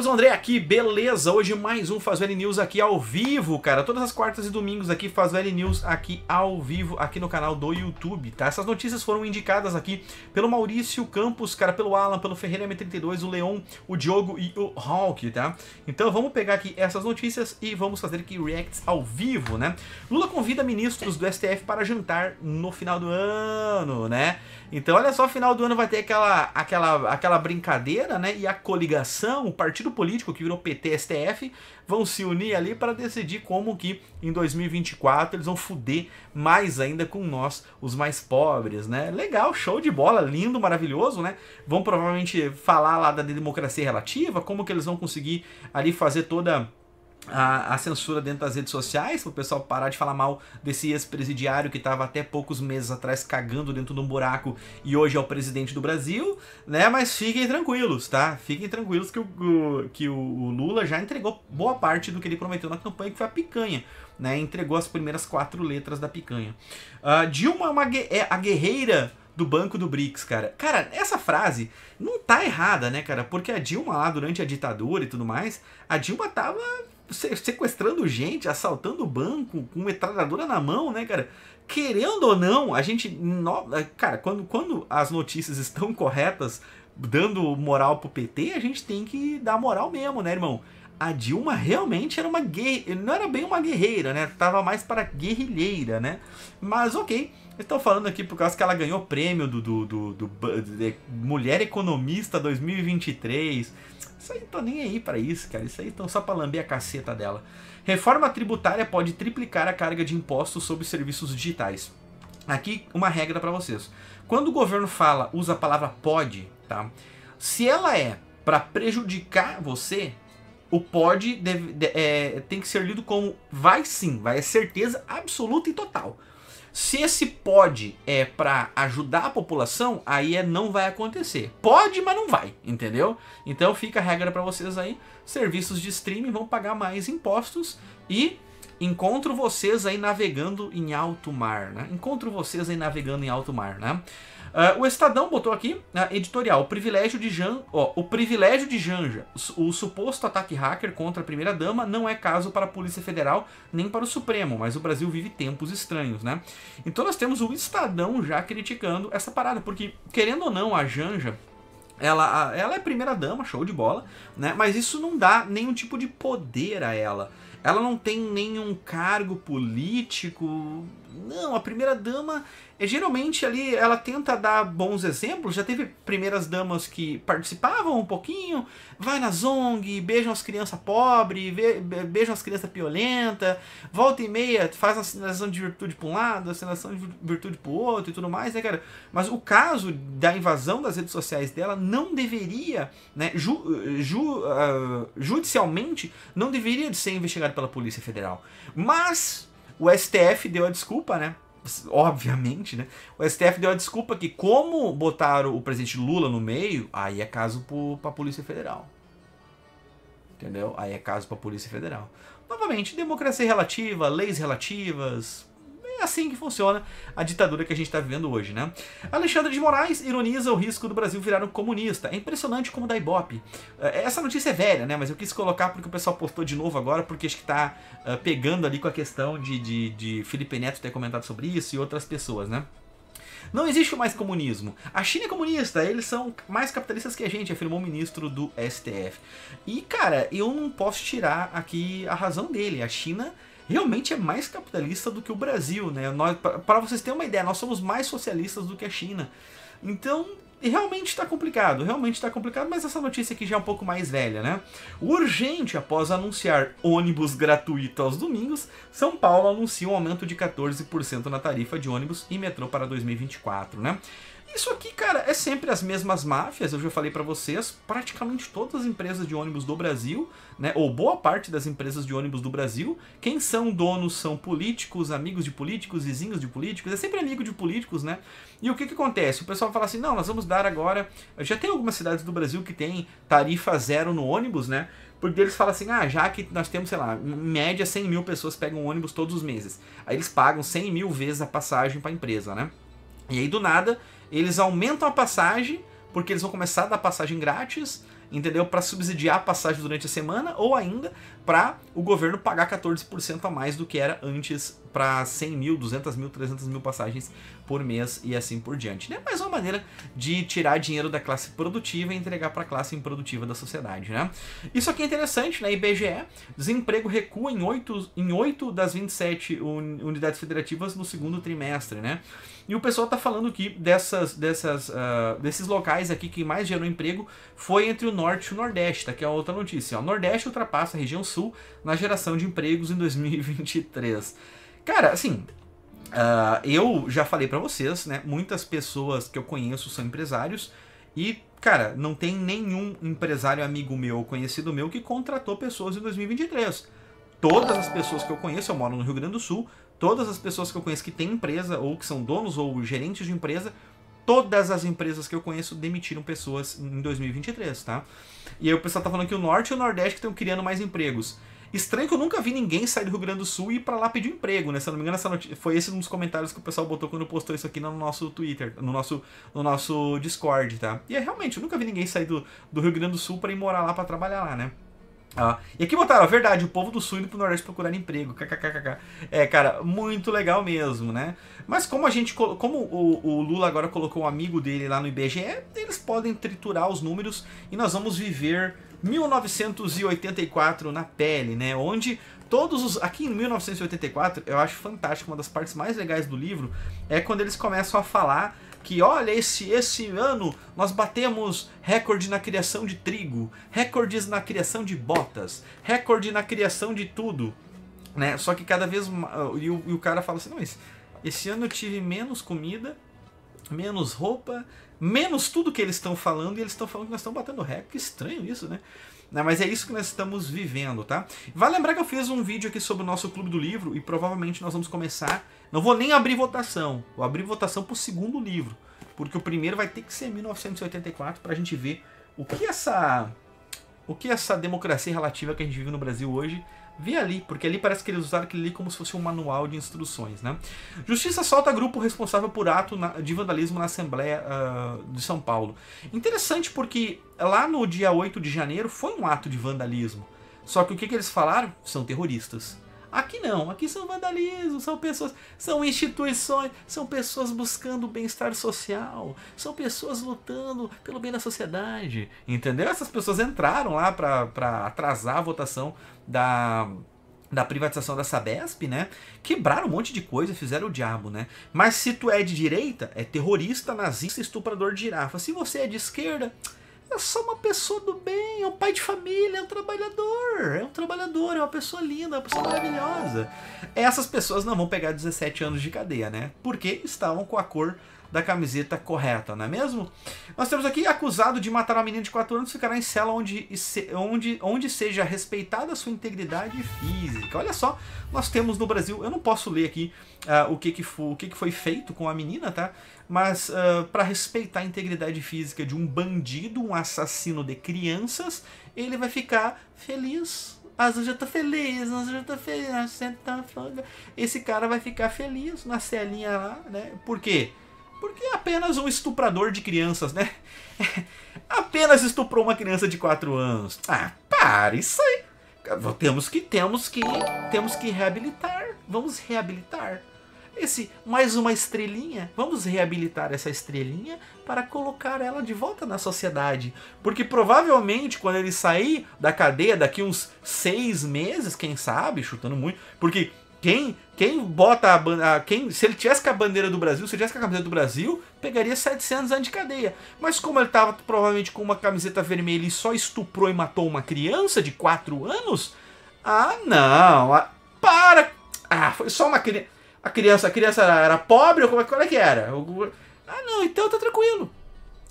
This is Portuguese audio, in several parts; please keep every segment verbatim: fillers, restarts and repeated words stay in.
pessoal, André aqui, beleza? Hoje mais um Fazuelly News aqui ao vivo, cara. Todas as quartas e domingos aqui, Fazuelly News aqui ao vivo, aqui no canal do YouTube, tá? Essas notícias foram indicadas aqui pelo Maurício Campos, cara, pelo Alan, pelo Ferreira M trinta e dois, o Leon, o Diogo e o Hulk, tá? Então vamos pegar aqui essas notícias e vamos fazer aqui reacts ao vivo, né? Lula convida ministros do S T F para jantar no final do ano, né? Então olha só, final do ano vai ter aquela, aquela, aquela brincadeira, né? E a coligação, o partido político que virou P T S T F, vão se unir ali para decidir como que em dois mil e vinte e quatro eles vão fuder mais ainda com nós, os mais pobres, né? Legal, show de bola, lindo, maravilhoso, né? Vão provavelmente falar lá da democracia relativa, como que eles vão conseguir ali fazer toda A, a censura dentro das redes sociais, para o pessoal parar de falar mal desse ex-presidiário que estava até poucos meses atrás cagando dentro de um buraco e hoje é o presidente do Brasil, né? Mas fiquem tranquilos, tá? Fiquem tranquilos que o, que o, o Lula já entregou boa parte do que ele prometeu na campanha, que foi a picanha, né? Entregou as primeiras quatro letras da picanha. Uh, Dilma é, uma, é a guerreira do banco do BRICS, cara. Cara, essa frase não tá errada, né, cara? Porque a Dilma lá, durante a ditadura e tudo mais, a Dilma tava sequestrando gente, assaltando o banco com metralhadora na mão, né, cara? Querendo ou não, a gente... No... Cara, quando, quando as notícias estão corretas, dando moral pro P T, a gente tem que dar moral mesmo, né, irmão? A Dilma realmente era uma guerreira, não era bem uma guerreira, né? Tava mais para guerrilheira, né? Mas ok, estou falando aqui por causa que ela ganhou o prêmio do, do, do, do, do de Mulher Economista dois mil e vinte e três. Isso aí, tô nem aí para isso, cara. Isso aí estão só para lamber a caceta dela. Reforma tributária pode triplicar a carga de impostos sobre serviços digitais. Aqui uma regra para vocês. Quando o governo fala, usa a palavra pode, tá? Se ela é para prejudicar você, o pode deve, de, é, tem que ser lido como vai sim, vai, é certeza absoluta e total. Se esse pode é para ajudar a população, aí é não vai acontecer. Pode, mas não vai, entendeu? Então fica a regra para vocês aí. Serviços de streaming vão pagar mais impostos e encontro vocês aí navegando em alto mar, né? Encontro vocês aí navegando em alto mar, né? Uh, o Estadão botou aqui, uh, editorial, o privilégio de Jan, ó, o privilégio de Janja, o, o suposto ataque hacker contra a primeira-dama não é caso para a Polícia Federal nem para o Supremo, mas o Brasil vive tempos estranhos, né? Então nós temos o Estadão já criticando essa parada, porque, querendo ou não, a Janja, ela, ela é primeira-dama, show de bola, né? Mas isso não dá nenhum tipo de poder a ela. Ela não tem nenhum cargo político. Não, a primeira-dama, é, geralmente ali ela tenta dar bons exemplos. Já teve primeiras-damas que participavam um pouquinho, vai nas O N G, beijam as crianças pobres, beijam as crianças violentas, volta e meia, faz a sinalização de virtude para um lado, a sinalização de virtude para o outro e tudo mais, né, cara? Mas o caso da invasão das redes sociais dela não deveria, né, ju, ju, uh, judicialmente, não deveria ser investigado pela Polícia Federal. Mas o S T F deu a desculpa, né? Obviamente, né? O S T F deu a desculpa que, como botaram o presidente Lula no meio, aí é caso para a Polícia Federal. Entendeu? Aí é caso para a Polícia Federal. Novamente, democracia relativa, leis relativas. É assim que funciona a ditadura que a gente tá vivendo hoje, né? Alexandre de Moraes ironiza o risco do Brasil virar um comunista. É impressionante como dá ibope. Essa notícia é velha, né? Mas eu quis colocar porque o pessoal postou de novo agora, porque acho que tá uh, pegando ali com a questão de, de, de Felipe Neto ter comentado sobre isso e outras pessoas, né? Não existe mais comunismo. A China é comunista, eles são mais capitalistas que a gente, afirmou o ministro do S T F. E, cara, eu não posso tirar aqui a razão dele. A China realmente é mais capitalista do que o Brasil, né? Para vocês terem uma ideia, nós somos mais socialistas do que a China. Então, realmente está complicado, realmente está complicado, mas essa notícia aqui já é um pouco mais velha, né? Urgente, após anunciar ônibus gratuito aos domingos, São Paulo anuncia um aumento de quatorze por cento na tarifa de ônibus e metrô para dois mil e vinte e quatro, né? Isso aqui, cara, é sempre as mesmas máfias, eu já falei pra vocês, praticamente todas as empresas de ônibus do Brasil, né, ou boa parte das empresas de ônibus do Brasil, quem são donos são políticos, amigos de políticos, vizinhos de políticos, é sempre amigo de políticos, né? E o que que acontece? O pessoal fala assim, não, nós vamos dar agora... Já tem algumas cidades do Brasil que tem tarifa zero no ônibus, né? Porque eles falam assim, ah, já que nós temos, sei lá, em média cem mil pessoas pegam ônibus todos os meses, aí eles pagam cem mil vezes a passagem pra empresa, né? E aí, do nada, eles aumentam a passagem, porque eles vão começar a dar passagem grátis, entendeu? Para subsidiar a passagem durante a semana ou ainda para o governo pagar quatorze por cento a mais do que era antes para cem mil, duzentas mil, trezentas mil passagens por mês e assim por diante, né? Mais uma maneira de tirar dinheiro da classe produtiva e entregar para a classe improdutiva da sociedade, né? Isso aqui é interessante, né? I B G E, desemprego recua em oito, em oito das vinte e sete unidades federativas no segundo trimestre, né? E o pessoal tá falando que dessas, dessas, uh, desses locais aqui que mais gerou emprego foi entre o Norte e o Nordeste, tá? Que é outra notícia, ó. O Nordeste ultrapassa a região Sul na geração de empregos em dois mil e vinte e três. Cara, assim, uh, eu já falei pra vocês, né? Muitas pessoas que eu conheço são empresários e, cara, não tem nenhum empresário amigo meu ou conhecido meu que contratou pessoas em dois mil e vinte e três. Todas as pessoas que eu conheço, eu moro no Rio Grande do Sul, todas as pessoas que eu conheço que têm empresa ou que são donos ou gerentes de empresa, todas as empresas que eu conheço demitiram pessoas em dois mil e vinte e três, tá? E aí o pessoal tá falando que o Norte e o Nordeste estão criando mais empregos. Estranho que eu nunca vi ninguém sair do Rio Grande do Sul e ir pra lá pedir emprego, né? Se eu não me engano, essa notícia foi esse um dos comentários que o pessoal botou quando postou isso aqui no nosso Twitter, no nosso, no nosso Discord, tá? E é realmente, eu nunca vi ninguém sair do, do Rio Grande do Sul pra ir morar lá, pra trabalhar lá, né? Ah, e aqui botaram, a verdade, o povo do Sul indo pro Nordeste procurar emprego, kkkk. É, cara, muito legal mesmo, né? Mas como a gente, como o, o Lula agora colocou um amigo dele lá no I B G E, eles podem triturar os números e nós vamos viver mil novecentos e oitenta e quatro na pele, né? Onde todos os... Aqui em mil novecentos e oitenta e quatro, eu acho fantástico, uma das partes mais legais do livro é quando eles começam a falar que, olha, esse, esse ano nós batemos recorde na criação de trigo, recordes na criação de botas, recorde na criação de tudo, né? Só que cada vez... E o, e o cara fala assim, não, esse, esse ano eu tive menos comida, menos roupa, menos tudo que eles estão falando, e eles estão falando que nós estamos batendo recorde. Que estranho isso, né? Não, mas é isso que nós estamos vivendo, tá? Vale lembrar que eu fiz um vídeo aqui sobre o nosso Clube do Livro, e provavelmente nós vamos começar... Não vou nem abrir votação, vou abrir votação pro segundo livro, porque o primeiro vai ter que ser mil novecentos e oitenta e quatro pra gente ver o que essa... O que essa democracia relativa que a gente vive no Brasil hoje... Vê ali, porque ali parece que eles usaram aquilo ali como se fosse um manual de instruções, né? Justiça solta grupo responsável por ato na, de vandalismo na Assembleia uh, de São Paulo. Interessante porque lá no dia oito de janeiro foi um ato de vandalismo. Só que o que, que eles falaram? São terroristas. Aqui não, aqui são vandalismo, são pessoas, são instituições, são pessoas buscando o bem-estar social, são pessoas lutando pelo bem da sociedade, entendeu? Essas pessoas entraram lá pra, pra atrasar a votação da, da privatização da Sabesp, né? Quebraram um monte de coisa, fizeram o diabo, né? Mas se tu é de direita, é terrorista, nazista, estuprador de girafa. Se você é de esquerda... É só uma pessoa do bem, é um pai de família, é um trabalhador, é um trabalhador, é uma pessoa linda, é uma pessoa maravilhosa. Essas pessoas não vão pegar dezessete anos de cadeia, né? Porque estavam com a cor da camiseta correta, não é mesmo? Nós temos aqui, acusado de matar uma menina de quatro anos, ficará em cela onde, onde, onde seja respeitada a sua integridade física. Olha só, nós temos no Brasil, eu não posso ler aqui uh, o, que que foi, o que que foi feito com a menina, tá? Mas uh, para respeitar a integridade física de um bandido, um assassino de crianças, ele vai ficar feliz. As já tá feliz, as já tá feliz, as já tá feliz. Esse cara vai ficar feliz na celinha lá, né? Por quê? Porque é apenas um estuprador de crianças, né? Apenas estuprou uma criança de quatro anos. Ah, para, isso aí. Temos que, temos que, temos que reabilitar. Vamos reabilitar. Esse, mais uma estrelinha. Vamos reabilitar essa estrelinha para colocar ela de volta na sociedade. Porque provavelmente quando ele sair da cadeia, daqui uns seis meses, quem sabe, chutando muito, porque... Quem, quem bota a bandeira... Quem, se ele tivesse com a bandeira do Brasil, se ele tivesse com a camiseta do Brasil, pegaria setecentos anos de cadeia. Mas como ele estava provavelmente com uma camiseta vermelha e só estuprou e matou uma criança de quatro anos... Ah, não! Ah, para! Ah, foi só uma criança... A criança, a criança era, era pobre ou como é, como é que era? Ah, não, então tá tranquilo.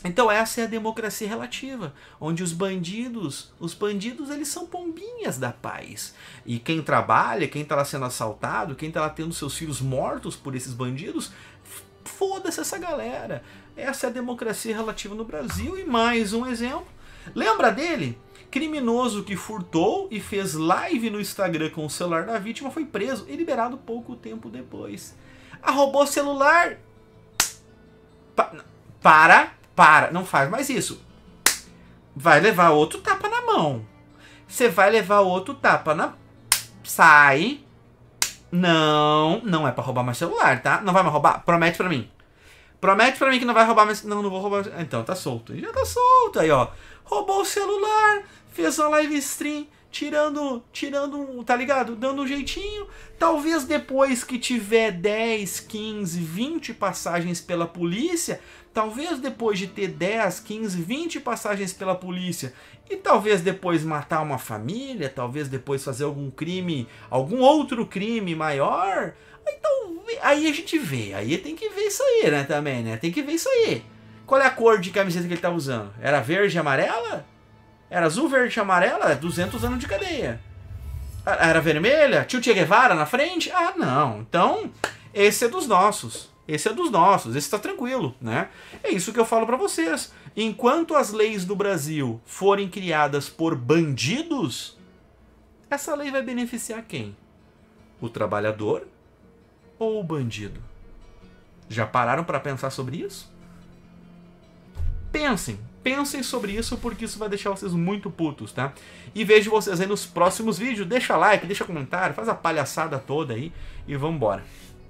Então essa é a democracia relativa, onde os bandidos, os bandidos eles são pombinhas da paz. E quem trabalha, quem tá lá sendo assaltado, quem tá lá tendo seus filhos mortos por esses bandidos, foda-se essa galera. Essa é a democracia relativa no Brasil. E mais um exemplo, lembra dele? Criminoso que furtou e fez live no Instagram com o celular da vítima foi preso e liberado pouco tempo depois. Ah, roubou o celular? Pa- para... Para, não faz mais isso. vai levar outro tapa na mão. Você vai levar outro tapa na... Sai. Não, não é pra roubar meu celular, tá? Não vai me roubar? Promete pra mim. Promete pra mim que não vai roubar meu celular. Não, não vou roubar. Então, tá solto. Já tá solto aí, ó. Roubou o celular, fez uma live stream, tirando, tirando, tá ligado? Dando um jeitinho. Talvez depois que tiver dez, quinze, vinte passagens pela polícia, talvez depois de ter dez, quinze, vinte passagens pela polícia, e talvez depois matar uma família, talvez depois fazer algum crime, algum outro crime maior, então, aí a gente vê, aí tem que ver isso aí, né, também, né, tem que ver isso aí. Qual é a cor de camiseta que ele tá usando? Era verde e amarela? Era azul, verde e amarela? duzentos anos de cadeia. Era vermelha? Tio Che Guevara na frente? Ah, não. Então, esse é dos nossos. Esse é dos nossos. Esse tá tranquilo, né? É isso que eu falo pra vocês. Enquanto as leis do Brasil forem criadas por bandidos, essa lei vai beneficiar quem? O trabalhador ou o bandido? Já pararam pra pensar sobre isso? Pensem, pensem sobre isso, porque isso vai deixar vocês muito putos, tá? E vejo vocês aí nos próximos vídeos. Deixa like, deixa comentário, faz a palhaçada toda aí e vambora.